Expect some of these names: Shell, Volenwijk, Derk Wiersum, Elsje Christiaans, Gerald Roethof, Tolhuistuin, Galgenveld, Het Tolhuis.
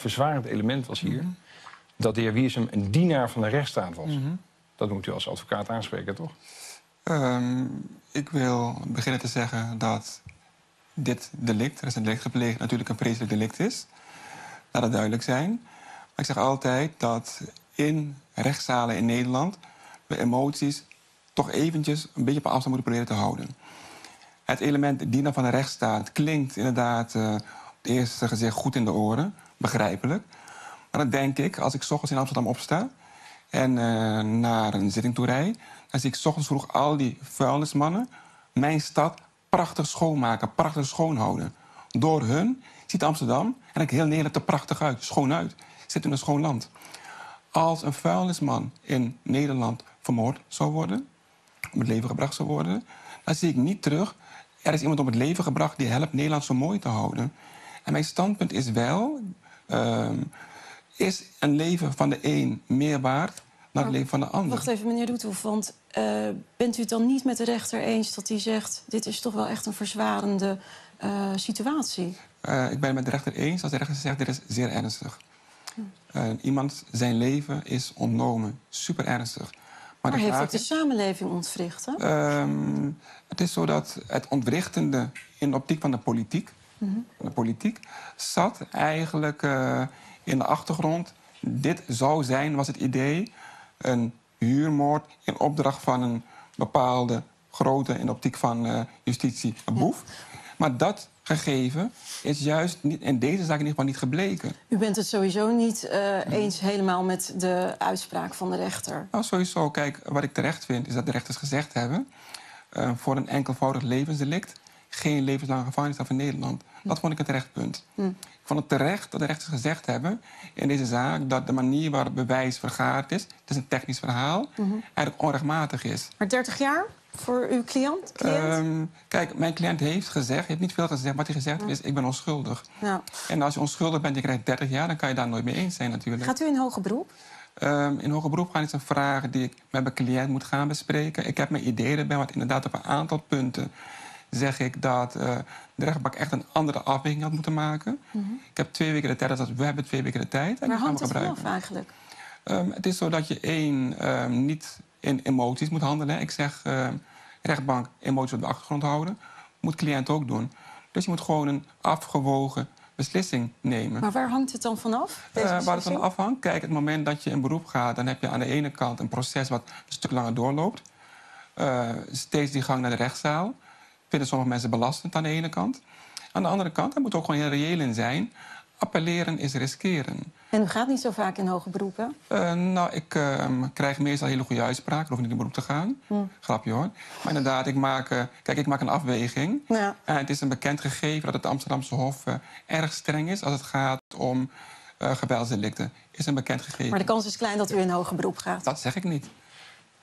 verzwarend element was hier... Mm-hmm. dat de heer Wiersum een dienaar van de rechtsstaat was. Mm-hmm. Dat moet u als advocaat aanspreken, toch? Ik wil beginnen te zeggen dat dit delict... er is een delict gepleegd, natuurlijk een vreselijk delict is. Laat dat duidelijk zijn. Maar ik zeg altijd dat in rechtszalen in Nederland... we emoties toch eventjes een beetje op afstand moeten proberen te houden. Het element dienaar van de rechtsstaat klinkt inderdaad... op het eerste gezicht goed in de oren, begrijpelijk. Maar dan denk ik, als ik 's ochtends in Amsterdam opsta... en naar een zitting toe rijd... dan zie ik 's ochtends vroeg al die vuilnismannen... mijn stad prachtig schoonmaken, prachtig schoonhouden. Door hun ziet Amsterdam, en ik heel Nederland er prachtig uit, schoon uit. Zit in een schoon land. Als een vuilnisman in Nederland vermoord zou worden... om het leven gebracht zou worden... dan zie ik niet terug... er is iemand om het leven gebracht die helpt Nederland zo mooi te houden... En mijn standpunt is wel... is een leven van de een meer waard dan het leven van de ander? Wacht even, meneer Roethof, want bent u het dan niet met de rechter eens... dat hij zegt, dit is toch wel echt een verzwarende situatie? Ik ben het met de rechter eens als de rechter zegt, dit is zeer ernstig. Iemand zijn leven is ontnomen, super ernstig. Maar heeft ook de samenleving ontwricht, hè? Het is zo dat het ontwrichtende in de optiek van de politiek... De politiek zat eigenlijk in de achtergrond. Dit zou zijn, was het idee, een huurmoord in opdracht van een bepaalde grote, in de optiek van justitie, boef. Ja. Maar dat gegeven is juist niet, in deze zaak in ieder geval niet gebleken. U bent het sowieso niet eens helemaal met de uitspraak van de rechter? Nou, sowieso. Kijk, wat ik terecht vind, is dat de rechters gezegd hebben... voor een enkelvoudig levensdelict... geen levenslange gevangenisstraf in Nederland. Dat vond ik een terecht punt. Ik vond het terecht dat de rechters gezegd hebben in deze zaak... dat de manier waarop bewijs vergaard is, het is een technisch verhaal... eigenlijk onrechtmatig is. Maar 30 jaar voor uw cliënt? Kijk, mijn cliënt heeft gezegd, heeft niet veel gezegd... wat hij gezegd heeft is, ik ben onschuldig. Ja. En als je onschuldig bent, je krijgt 30 jaar... dan kan je daar nooit mee eens zijn natuurlijk. Gaat u in hoger beroep? In hoger beroep gaan is een vraag die ik met mijn cliënt moet gaan bespreken. Ik heb mijn ideeën erbij, want inderdaad op een aantal punten... zeg ik dat de rechtbank echt een andere afweging had moeten maken. Ik heb 2 weken de tijd, dus we hebben 2 weken de tijd. En maar hangt het vanaf eigenlijk? Het is zo dat je niet in emoties moet handelen. Ik zeg, rechtbank, emoties op de achtergrond houden. Moet cliënt ook doen. Dus je moet gewoon een afgewogen beslissing nemen. Maar waar hangt het dan vanaf? Waar het van afhangt? Kijk, het moment dat je in beroep gaat... dan heb je aan de ene kant een proces wat een stuk langer doorloopt. Steeds die gang naar de rechtszaal. Vinden sommige mensen belastend aan de ene kant. Aan de andere kant, daar moet ook gewoon heel reëel in zijn... appelleren is riskeren. En u gaat niet zo vaak in hoger beroepen? Nou, ik krijg meestal hele goede uitspraken. Ik hoef niet in beroep te gaan. Grapje hoor. Maar inderdaad, ik maak een afweging. Ja. En het is een bekend gegeven dat het Amsterdamse Hof erg streng is... als het gaat om geweldsdelicten. Is een bekend gegeven. Maar de kans is klein dat u in hoger beroep gaat? Dat zeg ik niet.